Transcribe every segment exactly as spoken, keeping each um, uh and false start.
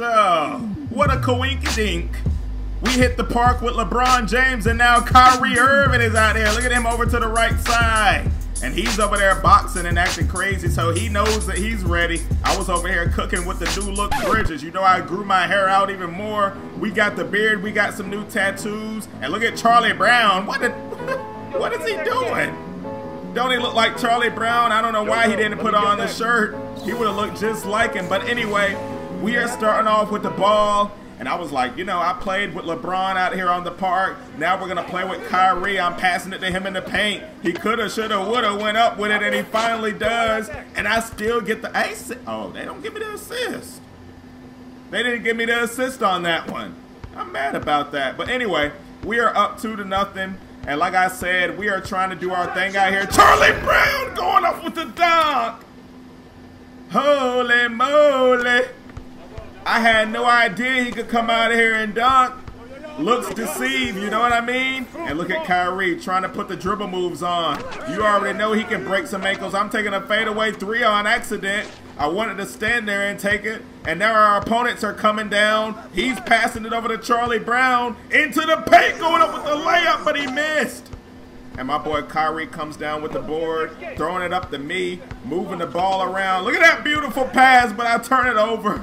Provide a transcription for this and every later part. So, what a coinkydink. We hit the park with LeBron James, and now Kyrie Irving is out there. Look at him over to the right side. And he's over there boxing and acting crazy, so he knows that he's ready. I was over here cooking with the new look Bridges. You know, I grew my hair out even more. We got the beard. We got some new tattoos. And look at Charlie Brown. What did, what is he doing? Don't he look like Charlie Brown? I don't know why he didn't put on the shirt. He would have looked just like him. But anyway, we are starting off with the ball. And I was like, you know, I played with LeBron out here on the park. Now we're going to play with Kyrie. I'm passing it to him in the paint. He could have, should have, would have went up with it, and he finally does. And I still get the assist. Oh, they don't give me the assist. They didn't give me the assist on that one. I'm mad about that. But anyway, we are up two to nothing. And like I said, we are trying to do our thing out here. Charlie Brown going up with the dunk. Holy moly. I had no idea he could come out of here and dunk. Looks deceived, you know what I mean? And look at Kyrie trying to put the dribble moves on. You already know he can break some ankles. I'm taking a fadeaway three on accident. I wanted to stand there and take it. And now our opponents are coming down. He's passing it over to Charlie Brown. Into the paint, going up with the layup, but he missed. And my boy Kyrie comes down with the board, throwing it up to me, moving the ball around. Look at that beautiful pass, but I turn it over.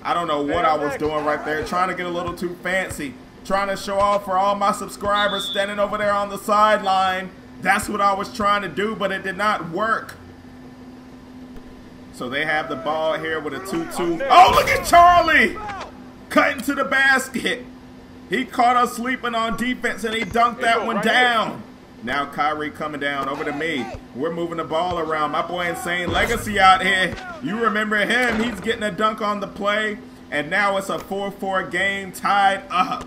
I don't know what I was doing right there, trying to get a little too fancy, trying to show off for all my subscribers standing over there on the sideline. That's what I was trying to do, but it did not work. So they have the ball here with a two two. Oh, look at Charlie! Cutting to the basket. He caught us sleeping on defense, and he dunked that one down. Now Kyrie coming down over to me. We're moving the ball around. My boy Insane Legacy out here. You remember him. He's getting a dunk on the play. And now it's a four four game tied up.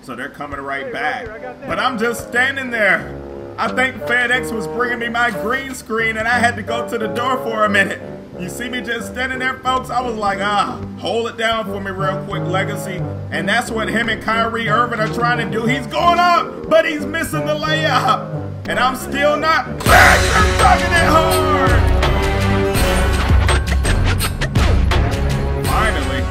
So they're coming right back. But I'm just standing there. I think FedEx was bringing me my green screen, and I had to go to the door for a minute. You see me just standing there, folks? I was like, ah, hold it down for me real quick, Legacy. And that's what him and Kyrie Irving are trying to do. He's going up, but he's missing the layup. And I'm still not back. I'm talking it hard. Finally,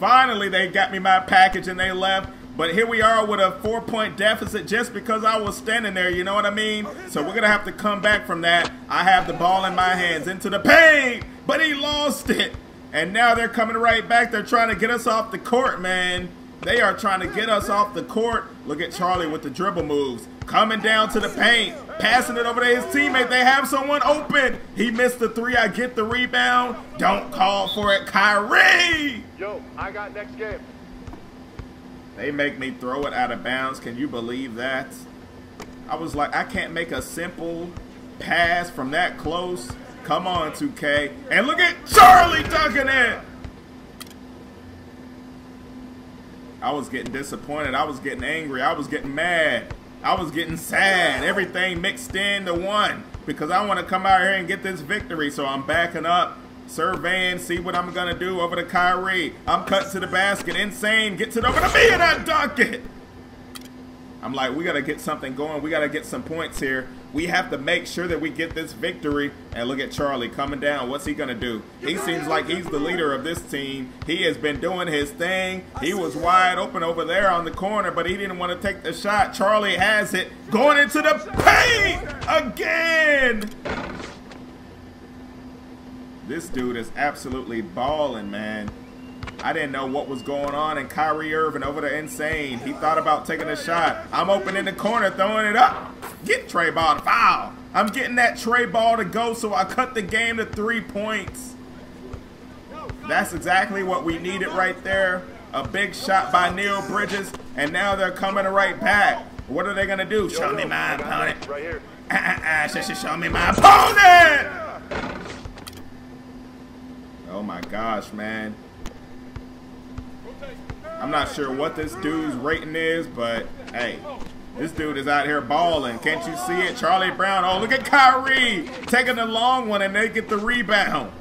finally they got me my package and they left. But here we are with a four-point deficit just because I was standing there, you know what I mean? So we're going to have to come back from that. I have the ball in my hands into the paint, but he lost it. And now they're coming right back. They're trying to get us off the court, man. They are trying to get us off the court. Look at Charlie with the dribble moves. Coming down to the paint, passing it over to his teammate. They have someone open. He missed the three. I get the rebound. Don't call for it, Kyrie. Yo, I got next game. They make me throw it out of bounds. Can you believe that? I was like, I can't make a simple pass from that close. Come on, two K. And look at Charlie dunking it. I was getting disappointed. I was getting angry. I was getting mad. I was getting sad. Everything mixed into one because I want to come out here and get this victory. So I'm backing up. Surveying, see what I'm going to do over to Kyrie. I'm cut to the basket. Insane. Gets it over to me, and I dunk it. I'm like, we got to get something going. We got to get some points here. We have to make sure that we get this victory. And look at Charlie coming down. What's he going to do? He seems like he's the leader of this team. He has been doing his thing. He was wide open over there on the corner, but he didn't want to take the shot. Charlie has it. Going into the paint again. This dude is absolutely balling, man. I didn't know what was going on, and Kyrie Irving over to Insane. He thought about taking a shot. I'm open in the corner, throwing it up. Get Trey ball to foul. I'm getting that Trey ball to go, so I cut the game to three points. That's exactly what we needed right there. A big shot by Neil Bridges, and now they're coming right back. What are they going to do? Show me my opponent. Right here. Uh, uh, uh, show me my opponent. Oh my gosh, man. I'm not sure what this dude's rating is, but hey, this dude is out here balling. Can't you see it? Charlie Brown. Oh, look at Kyrie taking the long one, and they get the rebound.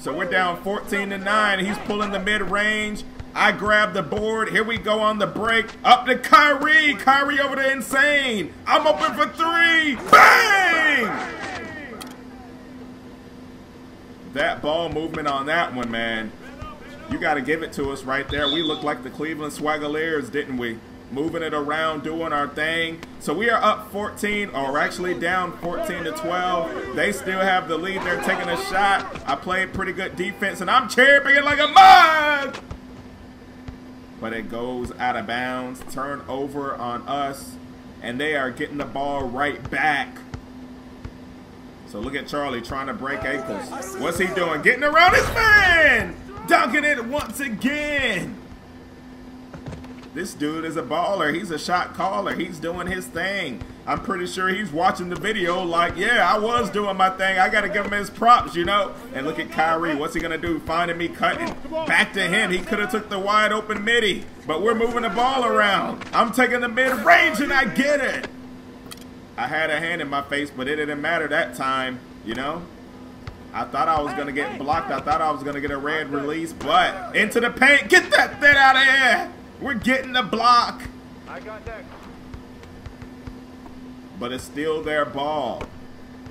So we're down fourteen to nine. He's pulling the mid-range. I grab the board. Here we go on the break. Up to Kyrie. Kyrie over to Insane. I'm open for three. Bang! That ball movement on that one, man. You got to give it to us right there. We look like the Cleveland Swaggaliers, didn't we? Moving it around, doing our thing. So we are up fourteen, or actually down fourteen to twelve. They still have the lead. They're taking a shot. I played pretty good defense, and I'm chirping it like a mug. But it goes out of bounds. Turnover on us, and they are getting the ball right back. So look at Charlie trying to break ankles. What's he doing? Getting around his man. Dunking it once again. This dude is a baller. He's a shot caller. He's doing his thing. I'm pretty sure he's watching the video like, yeah, I was doing my thing. I got to give him his props, you know. And look at Kyrie. What's he going to do? Finding me cutting. Back to him. He could have took the wide open midi. But we're moving the ball around. I'm taking the mid-range, and I get it. I had a hand in my face, but it didn't matter that time, you know. I thought I was going to get blocked. I thought I was going to get a red release. But into the paint. Get that thing out of here. We're getting the block. I got that. But it's still their ball.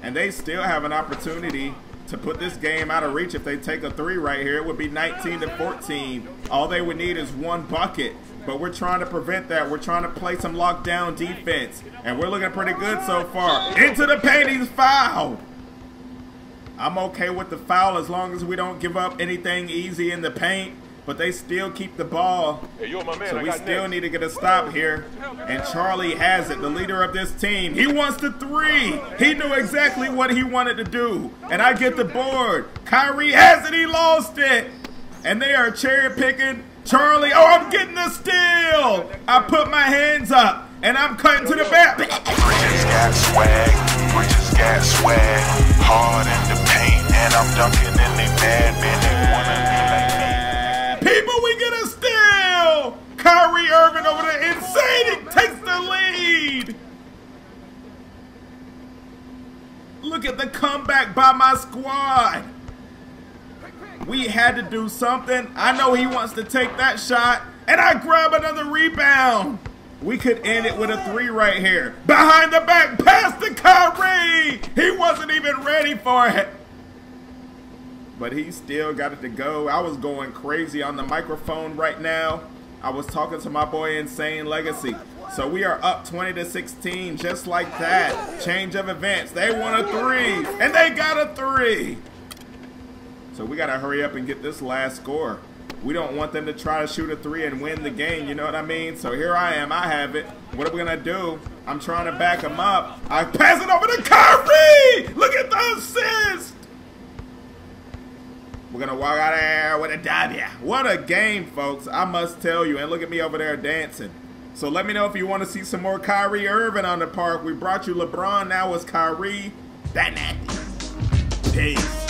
And they still have an opportunity to put this game out of reach if they take a three right here. It would be nineteen to fourteen. All they would need is one bucket. But we're trying to prevent that. We're trying to play some lockdown defense. And we're looking pretty good so far. Into the paint, he's fouled. I'm okay with the foul as long as we don't give up anything easy in the paint. But they still keep the ball, hey, you're my man. So we still next. need to get a stop here. And Charlie has it, the leader of this team. He wants the three. He knew exactly what he wanted to do. And I get the board. Kyrie has it. He lost it. And they are cherry picking. Charlie, oh, I'm getting the steal. I put my hands up, and I'm cutting to the back. Bridges got swag. Bridges got swag. Hard in the paint, and I'm dunking in the bad man. They wanna be like me. People, we get a steal! Kyrie Irving over there, Insane, it takes the lead! Look at the comeback by my squad. We had to do something. I know he wants to take that shot, and I grab another rebound. We could end it with a three right here. Behind the back, pass to Kyrie! He wasn't even ready for it. But he still got it to go. I was going crazy on the microphone right now. I was talking to my boy Insane Legacy. So we are up twenty to sixteen, just like that. Change of events. They want a three, and they got a three. So we got to hurry up and get this last score. We don't want them to try to shoot a three and win the game, you know what I mean? So here I am. I have it. What are we going to do? I'm trying to back them up. I pass it over to Kyrie. Look at the assist. We're going to walk out of there with a W. What a game, folks. I must tell you. And look at me over there dancing. So let me know if you want to see some more Kyrie Irving on the park. We brought you LeBron. Now it's Kyrie. Dat Nasty. Peace.